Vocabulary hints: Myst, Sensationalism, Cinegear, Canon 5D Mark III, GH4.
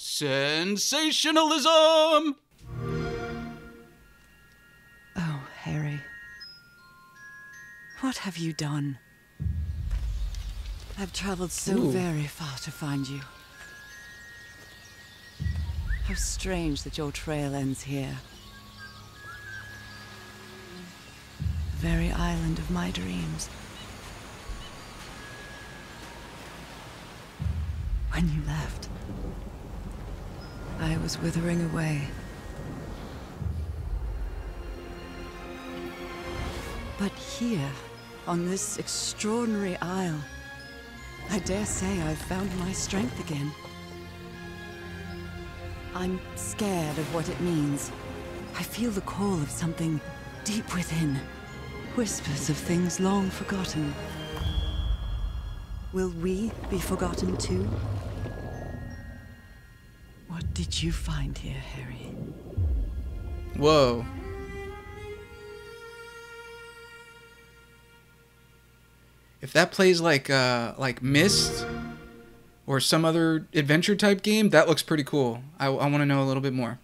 Sensationalism! Oh, Harry. What have you done? I've traveled so very far to find you. How strange that your trail ends here. The very island of my dreams. When you left, I was withering away. But here, on this extraordinary isle, I dare say I've found my strength again. I'm scared of what it means. I feel the call of something deep within. Whispers of things long forgotten. Will we be forgotten too? What did you find here, Harry? Whoa. If that plays like Myst or some other adventure type game, that looks pretty cool. I want to know a little bit more.